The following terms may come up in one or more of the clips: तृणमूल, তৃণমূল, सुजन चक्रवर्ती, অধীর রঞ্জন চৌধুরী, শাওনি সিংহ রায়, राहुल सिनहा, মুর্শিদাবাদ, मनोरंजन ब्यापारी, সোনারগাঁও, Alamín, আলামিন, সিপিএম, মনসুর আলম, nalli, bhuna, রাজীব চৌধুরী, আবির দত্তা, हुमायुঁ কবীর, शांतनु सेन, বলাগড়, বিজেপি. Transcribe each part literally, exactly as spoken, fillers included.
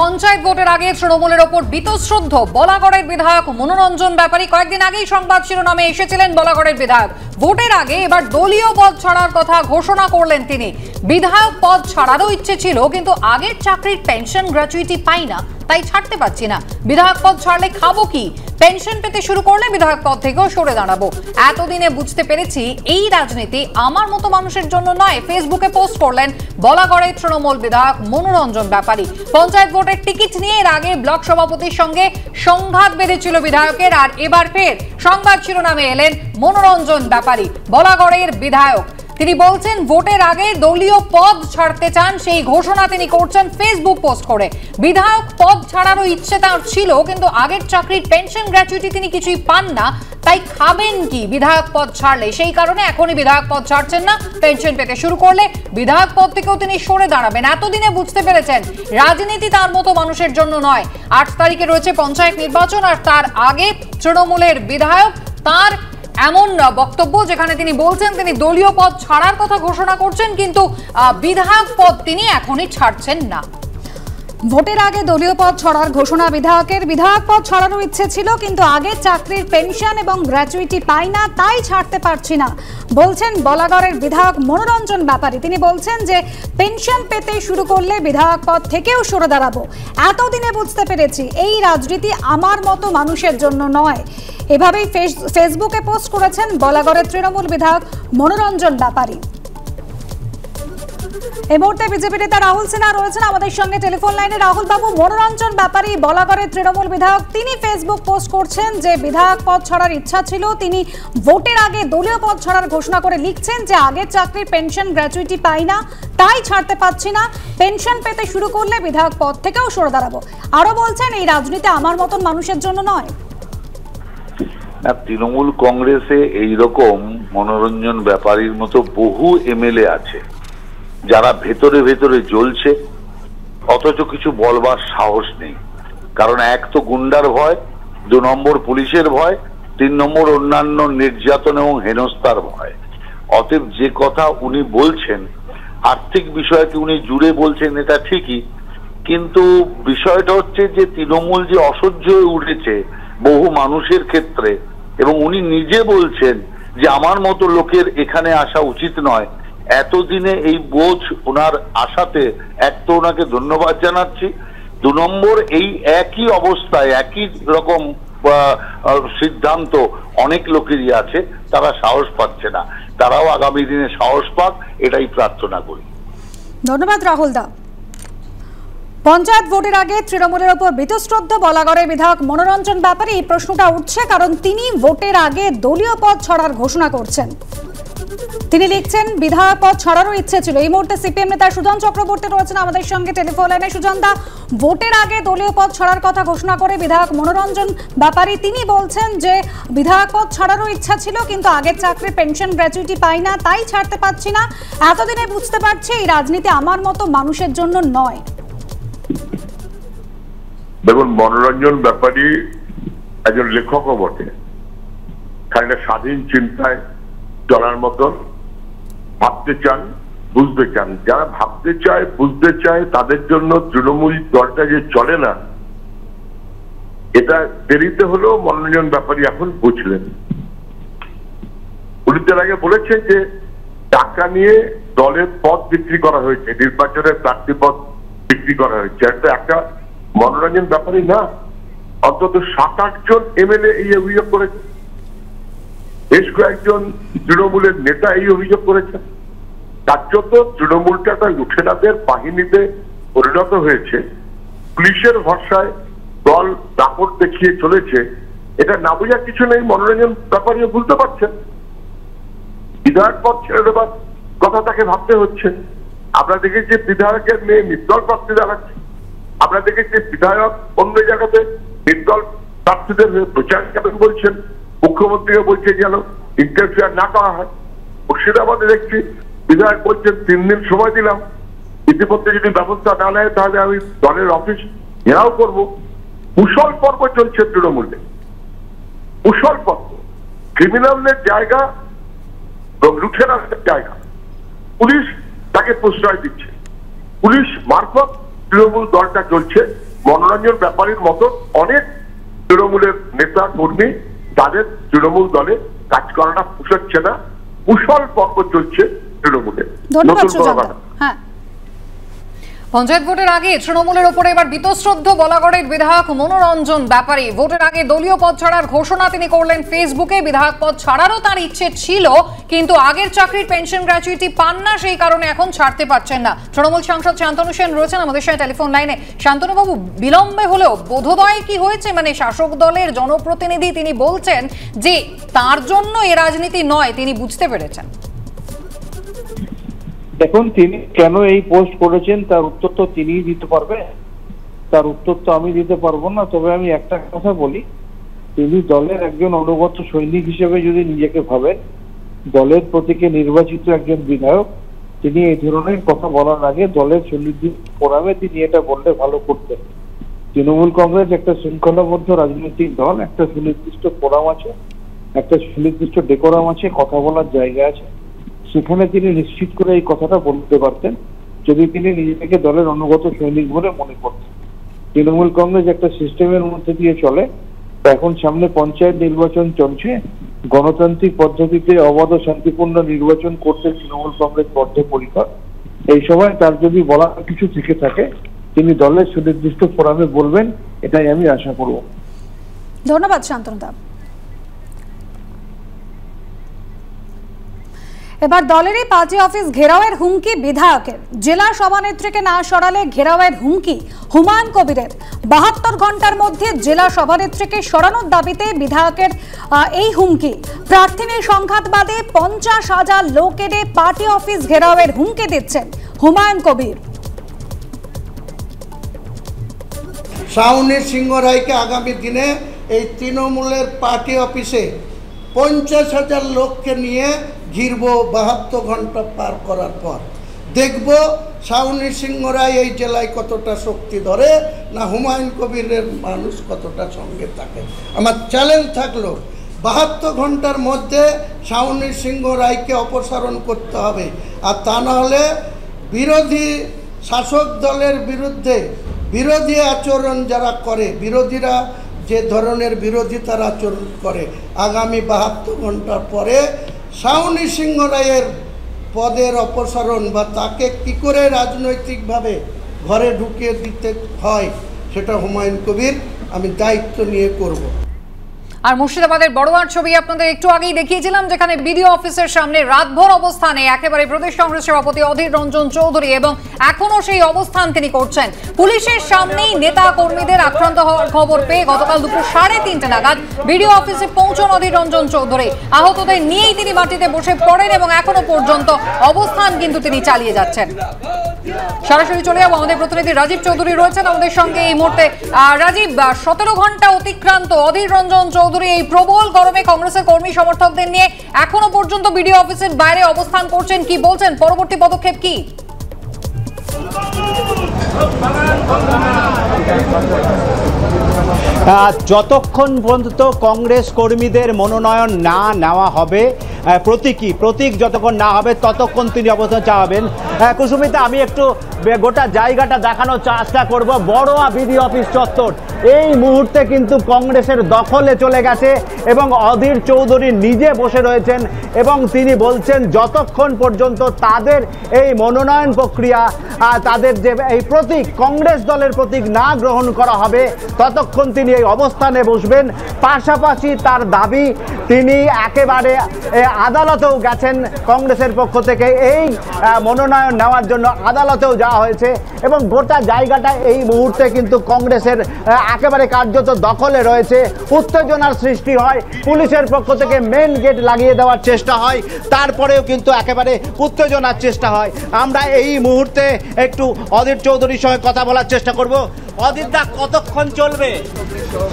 पंचायत भोटेर आगे तृणमूलेर ओपर बीतश्रद्ध बलागड़ेर विधायक मनोरंजन ब्यापारी कयेकदिन आगेई संबाद शिरोनामे एसेछिलेन। बलागड़ेर विधायक भोटेर आगे एबार दलीय पद छाड़ार कथा घोषणा करलेन तिनि। विधायक पद छाड़ारও इच्छे छिलो किन्तु आगের চাকরির पेंशन ग्र्যাচুইটি পাই না তাই ছাড়তে পারছি না। বিধায়ক পদ ছাড়লে খাবো কি? পেনশন পেতে শুরু করলে বিধায়ক পদ থেকেও সরে দাঁড়াবো। এতদিনে বুঝতে পেরেছি এই রাজনীতি আমার মতো মানুষের জন্য নয়। ফেসবুকে পোস্ট করলেন বলাগড়ের তৃণমূল বিধায়ক মনোরঞ্জন ব্যাপারী। পঞ্চায়েত ভোটের টিকিট নিয়ে এর আগে ব্লক সভাপতির সঙ্গে সংঘাত বেঁধেছিল বিধায়কের। আর এবার ফের সংবাদ শিরোনামে এলেন মনোরঞ্জন ব্যাপারী, বলাগড়ের বিধায়ক। তিনি বলছেন ভোটের আগে দলীয় পদ ছাড়তে চান, সেই ঘোষণা তিনি করছেন ফেসবুক পোস্ট করে। বিধায়ক পদ ছাড়ারও ইচ্ছে তার ছিল কিন্তু আগের চাকরির পেনশন গ্র্যাচুইটি তিনি কিছুই পান না, তাই খাবেন কি বিধায়ক পদ ছাড়লে? সেই কারণে এখনই বিধায়ক পদ ছাড়ছেন না, পেনশন পেতে শুরু করলে বিধায়ক পদ থেকেও তিনি সরে দাঁড়াবেন। এতদিনে বুঝতে পেরেছেন রাজনীতি তার মতো মানুষের জন্য নয়। আট তারিখে রয়েছে পঞ্চায়েত নির্বাচন, আর তার আগে তৃণমূলের বিধায়ক তার এমন বক্তব্য যেখানে তিনি বলছেন তিনি দলীয় পদ ছাড়ার কথা ঘোষণা করছেন কিন্তু বিধায়ক পদ তিনি এখনই ছাড়ছেন না। ভোটের আগে দলীয় পদ ছাড়ার ঘোষণা বিধায়কের। বিধায়ক পদ ছাড়ানোর ইচ্ছে ছিল কিন্তু আগে চাকরির পেনশন এবং গ্র্যাচুইটি পাই না তাই ছাড়তে পারছি না, বলছেন বলাগড়ের বিধায়ক মনোরঞ্জন ব্যাপারী। তিনি বলছেন যে পেনশন পেতে শুরু করলে বিধায়ক পদ থেকেও সরে দাঁড়াবো। এতদিনে বুঝতে পেরেছি এই রাজনীতি আমার মতো মানুষের জন্য নয়। এভাবেই ফেসবুকে পোস্ট করেছেন বলাগড়ের তৃণমূল বিধায়ক মনোরঞ্জন ব্যাপারী। এই মুহূর্তে বিজেপি নেতা রাহুল সিনহা রয়েছেন আমাদের সঙ্গে টেলিফোন লাইনে। রাহুল বাবু, মনোরঞ্জন ব্যাপারী বলাগড়ের তৃণমূল বিধায়ক তিনি ফেসবুক পোস্ট করছেন যে বিধায়ক পদ ছাড়ার ইচ্ছা ছিল, তিনি ভোটের আগে দলীয় পদ ছাড়ার ঘোষণা করে লিখছেন যে আগের চাকরির পেনশন গ্র্যাচুইটি পাই না তাই ছাড়তে পারছি না, পেনশন পেতে শুরু করলে বিধায়ক পদ থেকেও সরে দাঁড়াবো। আরও বলছেন এই রাজনীতি আমার মতন মানুষের জন্য নয়। না, তৃণমূল কংগ্রেসে এইরকম মনোরঞ্জন ব্যাপারীর মতো বহু এমএলএ আছে যারা ভেতরে ভেতরে জ্বলছে, অথচ কিছু বলবার সাহস নেই। কারণ এক তো গুন্ডার ভয়, দু নম্বর পুলিশের ভয়, তিন নম্বর অন্যান্য নির্যাতন এবং হেনস্থার ভয়। অতএব যে কথা উনি বলছেন আর্থিক বিষয়কে উনি জুড়ে বলছেন এটা ঠিকই, কিন্তু বিষয়টা হচ্ছে যে তৃণমূল যে অসহ্য হয়ে উঠেছে বহু মানুষের ক্ষেত্রে, এবং উনি নিজে বলছেন যে আমার মতো লোকের এখানে আসা উচিত নয়। এতদিনে এই বোঝ ওনার আশাতে এক তো ওনাকে ধন্যবাদ জানাচ্ছি, দু নম্বর এই একই অবস্থায় একই রকম সিদ্ধান্ত অনেক লোকেরই আছে, তারা সাহস পাচ্ছে না। তারাও আগামী দিনে সাহস পাক এটাই প্রার্থনা করি। ধন্যবাদ রাহুল দা। পঞ্চায়েত ভোটের আগে তৃণমূলের ওপর বিতশ্রদ্ধ বলাগড়ের বিধায়ক মনোরঞ্জন ব্যাপারী, এই প্রশ্নটা উঠছে কারণ তিনি ভোটের আগে দলীয় পদ ছাড়ার ঘোষণা করছেন। তিনি লিখছেন বিধায়ক পদ ছাড়ারও ইচ্ছে ছিল। এই মুহূর্তে সিপিএম নেতা সুজন চক্রবর্তী রয়েছেন আমাদের সঙ্গে টেলিফোন লাইনে। সুজন দা, ভোটের আগে দলীয় পদ ছাড়ার কথা ঘোষণা করে বিধায়ক মনোরঞ্জন ব্যাপারী তিনি বলছেন যে বিধায়ক পদ ছাড়ারও ইচ্ছা ছিল কিন্তু আগের চাকরি পেনশন গ্র্যাচুইটি পাই না তাই ছাড়তে পারছি না। এতদিনে বুঝতে পারছি এই রাজনীতি আমার মতো মানুষের জন্য নয়। দেখুন, মনোরঞ্জন ব্যাপারী একজন লেখকও বটে, খানিকটা স্বাধীন চিন্তায় চলার মতন ভাবতে চান, বুঝতে চান। যারা ভাবতে চায় বুঝতে চায় তাদের জন্য তৃণমূল দলটা যে চলে না এটা দেরিতে হলেও মনোরঞ্জন ব্যাপারী এখন বুঝলেন। পুলিশের আগে বলেছে যে টাকা নিয়ে দলের পদ বিক্রি করা হয়েছে, নির্বাচনের প্রার্থী পদ বিক্রি করা হয়েছে। এটা একটা মনোরঞ্জন ব্যাপারী না, অন্তত সাত আট জন এমএলএ এই অভিযোগ করেছে, বেশ কয়েকজন তৃণমূলের নেতা এই অভিযোগ করেছেন। কার্যত তৃণমূলটা তার লুঠেরাদের বাহিনীতে পরিণত হয়েছে, পুলিশের ভরসায় দল দাপট দেখিয়ে চলেছে। এটা না বোঝার কিছু নেই, মনোরঞ্জন ব্যাপারীও বুঝতে পারছেন। বিধায়ক পদ ছেড়ে দেবার কথা তাকে ভাবতে হচ্ছে। আমরা দেখেছি বিধায়কের মেয়ে নির্দল প্রার্থী দাঁড়াচ্ছে, আমরা দেখেছি বিধায়ক অন্য জায়গাতে নির্দল প্রার্থীদের প্রচার কেমন বলছেন, মুখ্যমন্ত্রীও বলছেন যেন ইন্টারফেয়ার না করা হয়। মুর্শিদাবাদে দেখছি বিধায়ক বলছেন তিন দিন সময় দিলাম, ইতিমধ্যে যদি ব্যবস্থা না নেয় তাহলে আমি দলের অফিস ঘেরাও করব। কুশল পর্ব চলছে তৃণমূলে, কুশল পর্ব, ক্রিমিনালদের জায়গা, লুঠেরাজদের জায়গা। পুলিশ তাকে প্রশ্রয় দিচ্ছে, পুলিশ মারফত তৃণমূল দলটা চলছে। मनोरंजन ब्यापारी मतन अनेक तृणमूल नेता कर्मी तादेर तृणमूल दले काज कराना पोषाচ্ছে না কুশল পর্ব চলছে তৃণমূলে। पंचायत भोटे आगे तृणमूलेर ओपरे एबार बीतश्रद्ध बलागड़ेर विधायक मनोरंजन ब्यापारी भोटेर आगे दलीय पद छाड़ार घोषणा तिनि करलेन फेसबुके। विधायक पद छाड़ारो तार इच्छे छिलो किन्तु आगेर चाकरिर पेंशन ग्र्याचुइटी पान ना सेई कारणे एखन छाड़ते पारछेन ना। तृणमूल सांसद शांतनु सेन रयेछेन आमादेर साथे टेलिफोन लाइने। शांतनु बाबू, बिलम्बे होलेओ बोधोदय कि हयेछे? माने शासक दलेर जनप्रतिनिधि तिनि बोलछेन जे तार जन्य ए राजनीति नय, तिनि बुझते पेरेछेन। দেখুন তিনি কেন এই পোস্ট করেছেন তার উত্তর তো তিনিই দিতে পারবে, তার উত্তর তো আমি দিতে পারবো না। তবে আমি একটা কথা বলি, তিনি দলের একজন অনুগত সৈনিক হিসেবে যদি নিজেকে ভাবেন, দলের প্রতীকে নির্বাচিত একজন বিধায়ক, তিনি এই ধরনের কথা বলার আগে দলের সৈনিক ফোরামে তিনি এটা বললে ভালো করতেন। তৃণমূল কংগ্রেস একটা শৃঙ্খলাবদ্ধ রাজনৈতিক দল, একটা সুনির্দিষ্ট ফোরাম আছে, একটা সুনির্দিষ্ট ডেকোরাম আছে, কথা বলার জায়গা আছে, সেখানে তিনি নিশ্চিত করে এই কথাটা বলতে পারতেন যদি তিনি নিজেকে দলের অনুগত সৈনিক বলে মনে করতেন। তৃণমূল কংগ্রেস একটা সিস্টেমের মধ্যে দিয়ে চলে। এখন সামনে পঞ্চায়েত নির্বাচন চলছে, গণতান্ত্রিক পদ্ধতিতে অবাধ শান্তিপূর্ণ নির্বাচন করতে তৃণমূল কংগ্রেস বদ্ধপরিকর। এই সময় তার যদি বলা কিছু থেকে থাকে তিনি দলের সুনির্দিষ্ট ফোরামে বলবেন, এটাই আমি আশা করব। ধন্যবাদ শান্তনু দা। এবার দলেরই পার্টি অফিস ঘেরাওয়ের হুমকি বিধায়কের, জেলা সভানেত্রীকে না সরালে ঘেরাওয়ের হুমকি হুমায়ুঁ কবীরের। বাহাত্তর ঘন্টার মধ্যে জেলা সভানেত্রীকে সরানোর দাবিতে বিধায়কের এই হুমকি। প্রার্থী নিয়ে সংঘাতবাদে পঞ্চাশ হাজার লোক এনে পার্টি অফিস ঘেরাওয়ের হুমকি দিচ্ছেন হুমায়ুঁ কবীর। শাওনি সিংহ রায়কে আগামী দিনে এই তৃণমূলের পার্টি অফিসে পঞ্চাশ হাজার লোককে নিয়ে ঘিরব। বাহাত্তর ঘন্টা পার করার পর দেখব শাওনি সিংহ রায় এই জেলায় কতটা শক্তি ধরে, না হুমায়ুঁ কবীরের মানুষ কতটা সঙ্গে থাকে। আমার চ্যালেঞ্জ থাকলো বাহাত্তর ঘন্টার মধ্যে শাওনি সিংহ রায়কে অপসারণ করতে হবে, আর তা নাহলে বিরোধী শাসক দলের বিরুদ্ধে বিরোধী আচরণ যারা করে, বিরোধীরা যে ধরনের বিরোধিতার আচরণ করে, আগামী বাহাত্তর ঘন্টার পরে শাওনি সিংহ রায়ের পদের অপসারণ বা তাকে কী করে রাজনৈতিকভাবে ঘরে ঢুকিয়ে দিতে হয় সেটা হুমায়ুঁ কবীর আমি দায়িত্ব নিয়ে করব। আর মুর্শিদাবাদের বড়োয়ার ছবি আপনাদের একটু আগেই দেখিয়েছিলাম, যেখানে বিডিও অফিসের সামনে রাতভর অবস্থানে একেবারে প্রদেশ কংগ্রেস সভাপতি অধীর রঞ্জন চৌধুরী, এবং এখনো সেই অবস্থান তিনি করছেন। পুলিশের সামনেই নেতা কর্মীদের আক্রান্ত হওয়ার খবর পেয়ে গতকাল দুপুর সাড়ে তিনটে নাগাদ বিডিও অফিসে পৌঁছন অধীর রঞ্জন চৌধুরী। আহতদের নিয়েই তিনি মাটিতে বসে পড়েন এবং এখনো পর্যন্ত অবস্থান কিন্তু তিনি চালিয়ে যাচ্ছেন। সরাসরি চলে যাবো, আমাদের প্রতিনিধি রাজীব চৌধুরী রয়েছেন আমাদের সঙ্গে এই মুহূর্তে। রাজীব, সতেরো ঘন্টা অতিক্রান্ত, অধীর রঞ্জন এই প্রবল গরমে কংগ্রেসের কর্মী সমর্থকদের নিয়ে এখনো পর্যন্ত বিডিও অফিসের বাইরে অবস্থান করছেন, কি বলছেন? পরবর্তী পদক্ষেপ কি? যতক্ষণ পর্যন্ত কংগ্রেস কর্মীদের মনোনয়ন না নেওয়া হবে, প্রতীকী প্রতীক যতক্ষণ না হবে ততক্ষণ তিনি অবস্থান চাওয়াবেন। কুসুমিতা, আমি একটু গোটা জায়গাটা দেখানোর চেষ্টা করব। বড়োয়া বিডি অফিস চত্বর এই মুহূর্তে কিন্তু কংগ্রেসের দখলে চলে গেছে এবং অধীর চৌধুরী নিজে বসে রয়েছেন এবং তিনি বলছেন যতক্ষণ পর্যন্ত তাদের এই মনোনয়ন প্রক্রিয়া, তাদের যে এই প্রতীক, কংগ্রেস দলের প্রতীক না গ্রহণ করা হবে ততক্ষণ তিনি এই অবস্থানে বসবেন। পাশাপাশি তার দাবি, তিনি একেবারে আদালতেও গেছেন কংগ্রেসের পক্ষ থেকে, এই মনোনয়ন নেওয়ার জন্য আদালতেও যাওয়া হয়েছে এবং গোটা জায়গাটা এই মুহূর্তে কিন্তু কংগ্রেসের একেবারে কার্যত দখলে রয়েছে। উত্তেজনার সৃষ্টি হয়, পুলিশের পক্ষ থেকে মেন গেট লাগিয়ে দেওয়ার চেষ্টা হয়, তারপরেও কিন্তু একেবারে উত্তেজনার চেষ্টা হয়। আমরা এই মুহূর্তে একটু অধীর চৌধুরীর সঙ্গে কথা বলার চেষ্টা করব। অধীরদা, কতক্ষণ চলবে?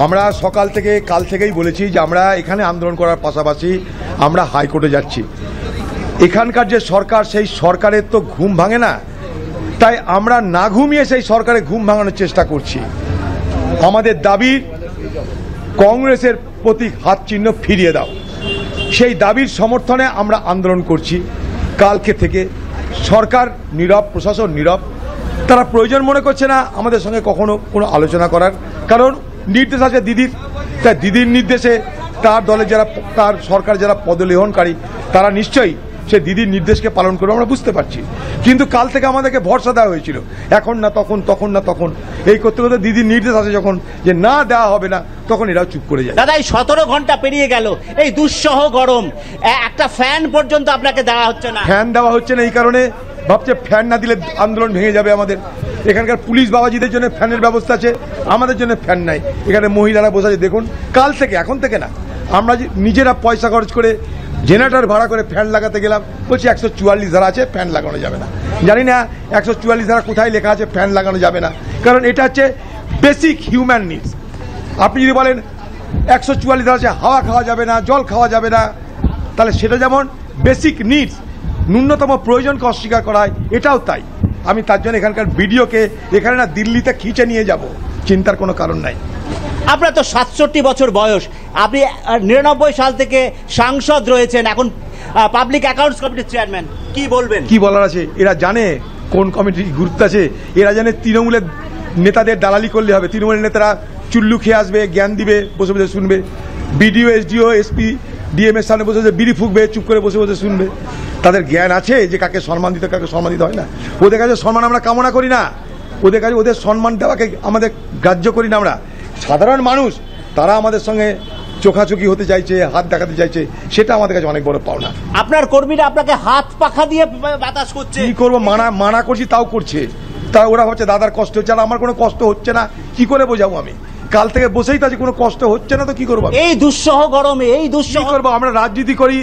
আমরা সকাল থেকে, কাল থেকেই বলেছি যে আমরা এখানে আন্দোলন করার পাশাপাশি আমরা হাইকোর্টে যাচ্ছি। এখানকার যে সরকার, সেই সরকারের তো ঘুম ভাঙে না, তাই আমরা না ঘুমিয়ে সেই সরকারের ঘুম ভাঙানোর চেষ্টা করছি। আমাদের দাবি, কংগ্রেসের প্রতীক হাত চিহ্ন ফিরিয়ে দাও, সেই দাবির সমর্থনে আমরা আন্দোলন করছি কালকে থেকে। সরকার নীরব, প্রশাসন নীরব, তারা প্রয়োজন মনে করছে না আমাদের সঙ্গে কখনো কোনো আলোচনা করার, কারণ নির্দেশ আছে দিদির। তাই দিদির নির্দেশে তার দলে যারা, তার সরকার যারা পদলেহনকারী, তারা নিশ্চয়ই সে দিদির নির্দেশকে পালন করবে, আমরা বুঝতে পারছি। কিন্তু কাল থেকে আমাদেরকে ভরসা দেওয়া হয়েছিল এখন না তখন, তখন না তখন, এই করতে করতে দিদির নির্দেশ আসে যখন যে না দেওয়া হবে না, তখন এরাও চুপ করে যায়। দাদা, এই সতেরো ঘন্টা পেরিয়ে গেল, এই দুঃসহ গরম, একটা ফ্যান পর্যন্ত আপনাকে দেওয়া হচ্ছে না। ফ্যান দেওয়া হচ্ছে না এই কারণে ভাবছে ফ্যান না দিলে আন্দোলন ভেঙে যাবে। আমাদের এখানকার পুলিশ বাবাজিদের জন্য ফ্যানের ব্যবস্থা আছে, আমাদের জন্য ফ্যান নাই। এখানে মহিলারা বসে আছে, দেখুন কাল থেকে, এখন থেকে না, আমরা নিজেরা পয়সা খরচ করে জেনারেটর ভাড়া করে ফ্যান লাগাতে গেলাম, বলছি একশো চুয়াল্লিশ ধারা আছে, ফ্যান লাগানো যাবে না। জানি না একশো চুয়াল্লিশ ধারা কোথায় লেখা আছে ফ্যান লাগানো যাবে না, কারণ এটা হচ্ছে বেসিক হিউম্যান নিডস। আপনি যদি বলেন একশো চুয়াল্লিশ ধারা আছে হাওয়া খাওয়া যাবে না, জল খাওয়া যাবে না, তাহলে সেটা যেমন বেসিক নিডস, ন্যূনতম প্রয়োজনকে অস্বীকার করা হয়, এটাও তাই। আমি তার জন্য এখানকার ভিডিওকে এখানে না দিল্লিতে খিঁচে নিয়ে যাব, চিন্তার কোনো কারণ নাই। আপনার তো সাতষট্টি বছর বয়স, আপনি নিরানব্বই সাল থেকে সাংসদ রয়েছেন, এখন পাবলিক অ্যাকাউন্টস কমিটির চেয়ারম্যান, কি বলবেন? কি বলার আছে? এরা জানে কোন কমিটির গুরুত্ব আছে, এরা জানে তৃণমূলের নেতাদের দালালি করলে হবে। তৃণমূলের নেতারা চুল্লু খেয়ে আসবে, জ্ঞান দিবে, বসে বসে শুনবে। বিডিও, এসডিও, এসপি, ডিএমের সামনে বসে বসে বিড়ি ফুঁকবে, চুপ করে বসে বসে শুনবে। তাদের জ্ঞান আছে যে কাকে সম্মান দিতে, কাকে সম্মান দিতে হয় না। ওদের কাছে সম্মান আমরা কামনা করি না, ওদের কাছে ওদের সম্মান দেওয়াকে আমাদের গ্রাহ্য করি না। আমরা সাধারণ মানুষ, তারা আমাদের সঙ্গে চোখাচোখি হতে চাইছে, হাত দেখাতে চাইছে, সেটা আমাদের কাছে অনেক বড় পাওনা। আপনার কর্মীরা আপনাকে হাত পাখা দিয়ে বাতাস করছে, কি করবো, মানা মানা করছি তাও করছে। তা ওরা হচ্ছে দাদার কষ্ট হচ্ছে, আর আমার কোনো কষ্ট হচ্ছে না, কি করে বোঝাবো আমি? কাল থেকে বসেই তাছি, কোনো কষ্ট হচ্ছে না তো কি করবো? এই দুঃসহ গরমে এই দুঃসহ করবো। আমরা রাজনীতি করি,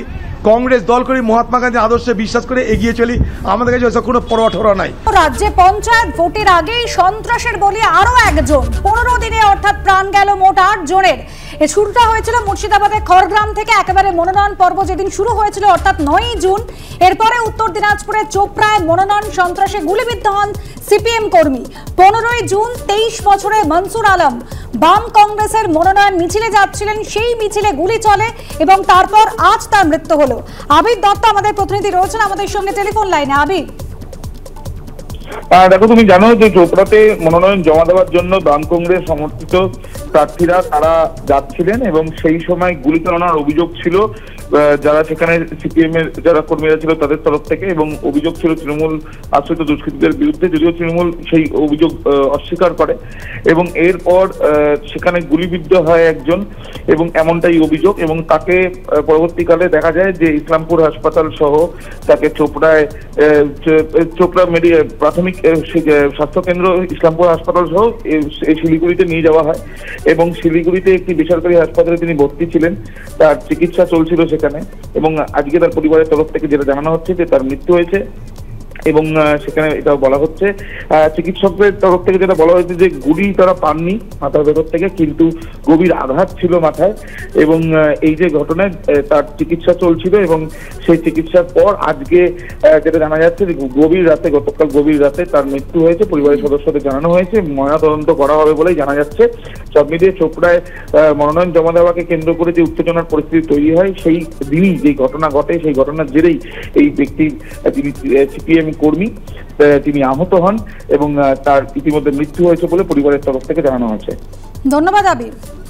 কংগ্রেস দল করি, মহাত্মা গান্ধীর আদর্শে বিশ্বাস করে এগিয়ে চলি, আমাদের কাছে ওসব কোনো পরোয়া টরোয়া নাই। রাজ্যে পঞ্চায়েত ভোটের আগেই সন্ত্রাসের বলি আরো একজন, পনেরো দিনে অর্থাৎ প্রাণ গেল মোট আট জনের। এ শুরুটা হয়েছিল মুর্শিদাবাদের খড়গ্রাম থেকে, একেবারে মনোনয়ন পর্ব যেদিন শুরু হয়েছিল অর্থাৎ নয়ই জুন, এরপরে উত্তর দিনাজপুরের চোপড়ায় মনোনয়ন সন্ত্রাসে গুলিবিদ্ধ হন সিপিএম কর্মী। পনেরোই জুন তেইশ বছরে মনসুর আলম বাম কংগ্রেসের মনোনয়ন মিছিলে যাচ্ছিলেন, সেই মিছিলে গুলি চলে এবং তারপর আজ তার মৃত্যু হলো। আবির দত্তা আমাদের প্রতিনিধি রয়েছেন আমাদের সঙ্গে টেলিফোন লাইনে। আবির, দেখো তুমি জানো যে চোপড়াতে মনোনয়ন জমা দেওয়ার জন্য বাম কংগ্রেস সমর্থিত প্রার্থীরা তারা যাচ্ছিলেন এবং সেই সময় গুলি চালানোর অভিযোগ ছিল যারা সেখানে সিপিএম এর যারা কর্মীরা ছিল তাদের তরফ থেকে, এবং অভিযোগ ছিল তৃণমূল আশ্রিত দুষ্কৃতীদের বিরুদ্ধে, যদিও তৃণমূল সেই অভিযোগ অস্বীকার করে। এবং এরপর সেখানে গুলিবিদ্ধ হয় একজন, এবং এমনটাই অভিযোগ, এবং তাকে পরবর্তীকালে দেখা যায় যে ইসলামপুর হাসপাতাল সহ তাকে চোপড়ায় চোপড়া মেডিকেল প্রাথমিক স্বাস্থ্যকেন্দ্র, ইসলামপুর হাসপাতাল সহ শিলিগুড়িতে নিয়ে যাওয়া হয় এবং শিলিগুড়িতে একটি বেসরকারি হাসপাতালে তিনি ভর্তি ছিলেন, তার চিকিৎসা চলছিল সেখানে। এবং আজকে তার পরিবারের তরফ থেকে যেটা জানানো হচ্ছে যে তার মৃত্যু হয়েছে, এবং সেখানে এটাও বলা হচ্ছে চিকিৎসকদের তরফ থেকে যেটা বলা হয়েছে যে গুলি তারা পাননি মাথার ভেতর থেকে, কিন্তু গভীর আঘাত ছিল মাথায়। এবং এই যে ঘটনায় তার চিকিৎসা চলছিল এবং সেই চিকিৎসার পর আজকে যেটা জানা যাচ্ছে যে গভীর রাতে, গতকাল গভীর রাতে তার মৃত্যু হয়েছে, পরিবারের সদস্যদের জানানো হয়েছে, ময়নাতদন্ত করা হবে বলেই জানা যাচ্ছে। সব মিলিয়ে চোপড়ায় মনোনয়ন জমা দেওয়াকে কেন্দ্র করে যে উত্তেজনার পরিস্থিতি তৈরি হয়, সেই দিনই যে ঘটনা ঘটে, সেই ঘটনার জেরেই এই ব্যক্তি যিনি সিপিএম কর্মী তিনি আহত হন এবং তার ইতিমধ্যে মৃত্যু হয়েছে বলে পরিবারের তরফ থেকে জানানো হয়েছে। ধন্যবাদ আবির।